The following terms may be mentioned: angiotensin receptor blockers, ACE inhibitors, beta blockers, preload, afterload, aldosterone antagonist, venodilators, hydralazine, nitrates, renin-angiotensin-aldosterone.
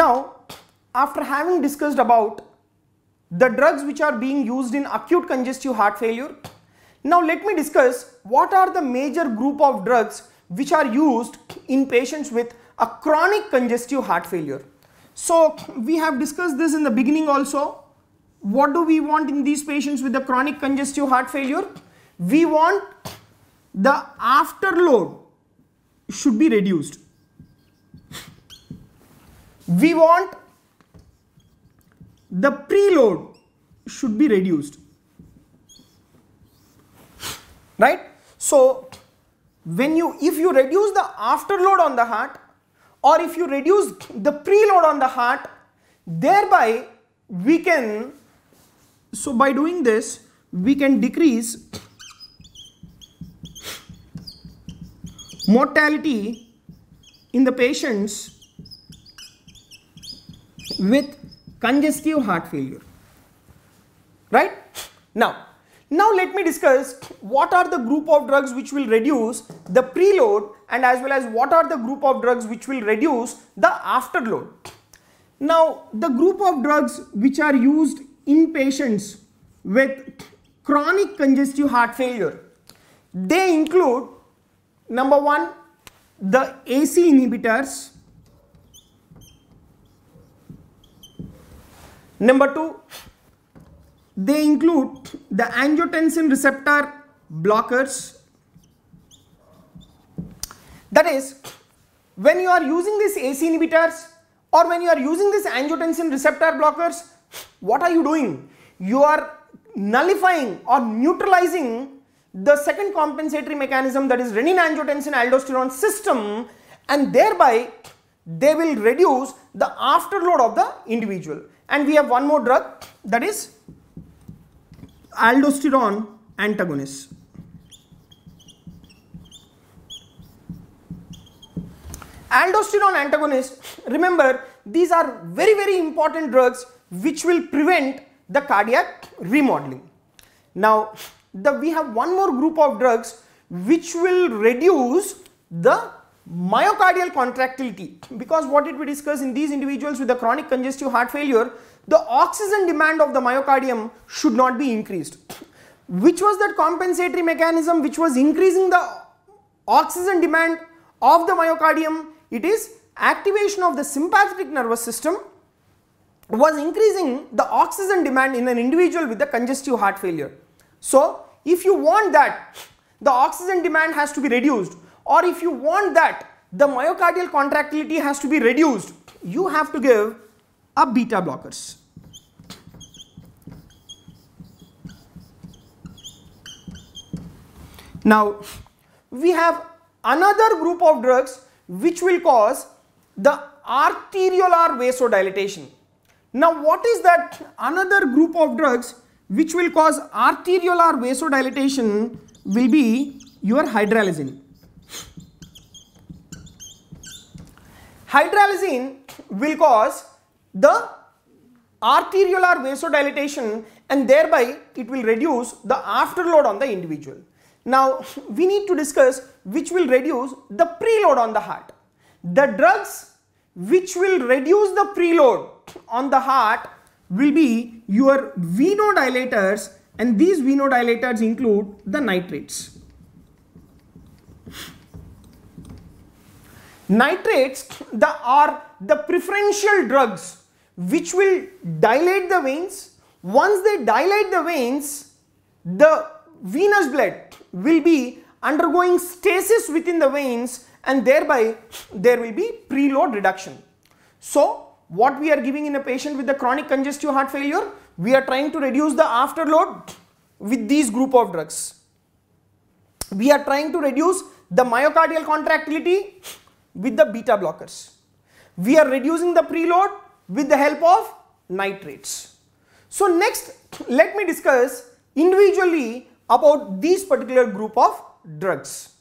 Now, after having discussed about the drugs which are being used in acute congestive heart failure, now let me discuss what are the major group of drugs which are used in patients with a chronic congestive heart failure. So we have discussed this in the beginning also. What do we want in these patients with the chronic congestive heart failure? We want the afterload should be reduced. We want the preload should be reduced, right? So if you reduce the afterload on the heart, or if you reduce the preload on the heart, thereby we can, so by doing this, we can decrease mortality in the patients with congestive heart failure, right? Now let me discuss what are the group of drugs which will reduce the preload, and as well as what are the group of drugs which will reduce the afterload. Now the group of drugs which are used in patients with chronic congestive heart failure, they include number one, the ACE inhibitors, number two, they include the angiotensin receptor blockers. That is, when you are using these ACE inhibitors or when you are using these angiotensin receptor blockers, what are you doing? You are nullifying or neutralizing the second compensatory mechanism, that is renin angiotensin-aldosterone system, and thereby they will reduce the afterload of the individual. And we have one more drug, that is aldosterone antagonist. Aldosterone antagonist, remember, these are very, very important drugs which will prevent the cardiac remodeling. Now we have one more group of drugs which will reduce the myocardial contractility, because what did we discuss in these individuals with the chronic congestive heart failure? The oxygen demand of the myocardium should not be increased. Which was that compensatory mechanism which was increasing the oxygen demand of the myocardium? It is activation of the sympathetic nervous system was increasing the oxygen demand in an individual with the congestive heart failure. So if you want that the oxygen demand has to be reduced, or if you want that the myocardial contractility has to be reduced, you have to give a beta blockers. Now we have another group of drugs which will cause the arteriolar vasodilatation. Now what is that another group of drugs which will cause arteriolar vasodilatation will be your hydralazine. Hydralazine will cause the arteriolar vasodilatation, and thereby it will reduce the afterload on the individual. Now we need to discuss which will reduce the preload on the heart. The drugs which will reduce the preload on the heart will be your venodilators, and these venodilators include the nitrates. Nitrates are the preferential drugs which will dilate the veins. Once they dilate the veins, the venous blood will be undergoing stasis within the veins, and thereby there will be preload reduction. So what we are giving in a patient with the chronic congestive heart failure, we are trying to reduce the afterload with these group of drugs. We are trying to reduce the myocardial contractility with the beta blockers. We are reducing the preload with the help of nitrates. So next, let me discuss individually about these particular group of drugs.